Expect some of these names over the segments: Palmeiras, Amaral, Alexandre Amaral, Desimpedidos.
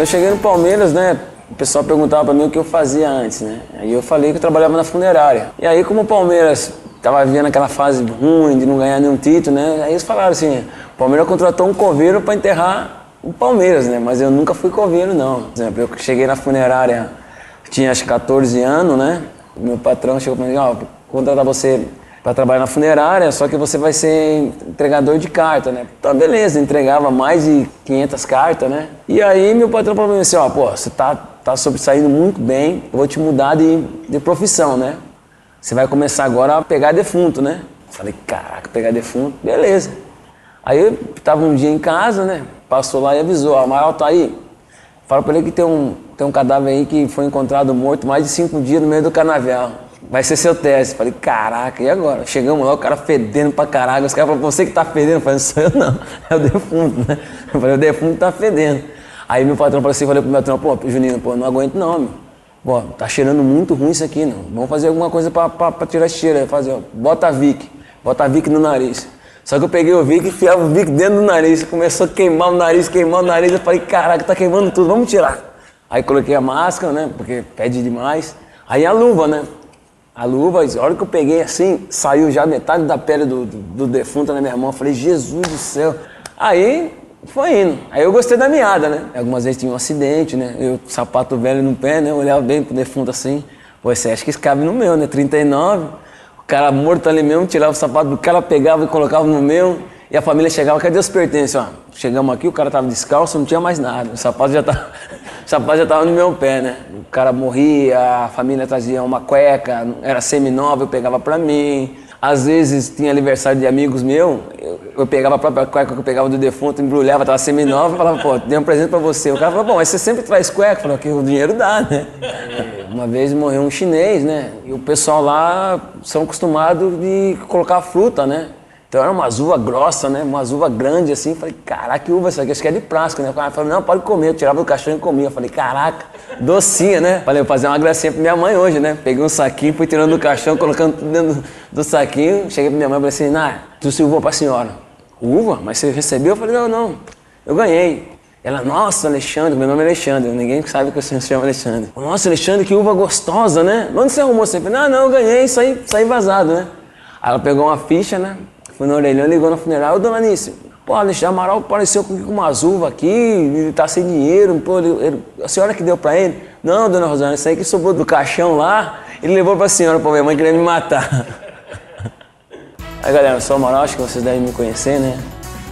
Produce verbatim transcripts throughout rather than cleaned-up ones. Eu cheguei no Palmeiras, né? O pessoal perguntava pra mim o que eu fazia antes, né? Aí eu falei que eu trabalhava na funerária. E aí, como o Palmeiras tava vivendo aquela fase ruim de não ganhar nenhum título, né? Aí eles falaram assim, o Palmeiras contratou um coveiro pra enterrar o Palmeiras, né? Mas eu nunca fui coveiro, não. Por exemplo, eu cheguei na funerária, tinha acho quatorze anos, né? Meu patrão chegou pra mim e disse, ó, vou contratar você pra trabalhar na funerária, só que você vai ser entregador de carta, né? Então, beleza, entregava mais de quinhentas cartas, né? E aí, meu patrão falou pra mim assim, ó, pô, você tá... tá sobressaindo muito bem, eu vou te mudar de, de profissão, né? Você vai começar agora a pegar defunto, né? Falei, caraca, pegar defunto, beleza. Aí eu tava um dia em casa, né? Passou lá e avisou, ó, Amaral tá aí. Fala pra ele que tem um, tem um cadáver aí que foi encontrado morto mais de cinco dias no meio do canavial. Vai ser seu teste. Falei, caraca, e agora? Chegamos lá, o cara fedendo pra caraca. Os caras falaram, você que tá fedendo? Eu falei, não sou eu não, é o defunto, né? Eu falei, o defunto tá fedendo. Aí meu patrão falou assim, falei pro meu patrão, pô, Juninho, pô, não aguento não, meu. Pô, tá cheirando muito ruim isso aqui, não. Vamos fazer alguma coisa pra, pra, pra tirar esse cheiro. Fazer, ó, bota a Vic, bota a Vic no nariz. Só que eu peguei o Vic e enfiava o Vic dentro do nariz. Começou a queimar o nariz, queimar o nariz. Eu falei, caraca, tá queimando tudo, vamos tirar. Aí coloquei a máscara, né, porque pede demais. Aí a luva, né. A luva, a hora que eu peguei assim, saiu já metade da pele do, do, do defunto na minha mão. Eu falei, Jesus do céu. Aí... foi indo. Aí eu gostei da meada, né? Algumas vezes tinha um acidente, né? Eu, sapato velho no pé, né? Eu olhava bem pro defunto assim. Pô, você acha que isso cabe no meu, né? trinta e nove. O cara morto ali mesmo, tirava o sapato do cara, pegava e colocava no meu. E a família chegava, cadê os pertences? Ó, chegamos aqui, o cara tava descalço, não tinha mais nada. O sapato já tava, o sapato já tava no meu pé, né? O cara morria, a família trazia uma cueca, era semi-nova, eu pegava pra mim. Às vezes tinha aniversário de amigos meus, eu, eu pegava a própria cueca que eu pegava do defunto, embrulhava, tava seminova, falava, pô, dei um presente pra você. O cara falou, bom, mas você sempre traz cueca? Eu falei, que o dinheiro dá, né? Uma vez morreu um chinês, né? E o pessoal lá são acostumados de colocar fruta, né? Então era uma uva grossa, né? Uma uva grande assim. Falei, caraca, que uva essa aqui? Acho que é de plástico, né? O cara falou, não, pode comer. Eu tirava do caixão e comia. Eu falei, caraca, docinha, né? Falei, vou fazer uma gracinha pra minha mãe hoje, né? Peguei um saquinho, fui tirando do caixão, colocando tudo dentro do saquinho. Cheguei pra minha mãe e falei assim, nah, trouxe uva pra senhora. Uva? Mas você recebeu? Eu falei, não, não. Eu ganhei. Ela, nossa, Alexandre, meu nome é Alexandre. Ninguém sabe que eu se chama Alexandre. Nossa, Alexandre, que uva gostosa, né? Onde você arrumou? Eu falei, não, não, eu ganhei, saí, saí vazado, né? Aí ela pegou uma ficha, né? Foi no orelhão, ligou na funerária, ô dona Anice, pô, Alexandre Amaral apareceu com uma azuva aqui, ele tá sem dinheiro, pô, ele, ele, a senhora que deu pra ele? Não, dona Rosana, isso aí que sobrou do caixão lá, ele levou pra senhora, pra minha mãe queria me matar. Aí galera, eu sou Amaral, acho que vocês devem me conhecer, né?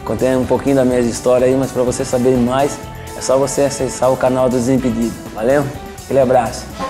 Contei um pouquinho da minha história aí, mas pra vocês saberem mais, é só você acessar o canal do Desimpedidos. Valeu? Aquele abraço.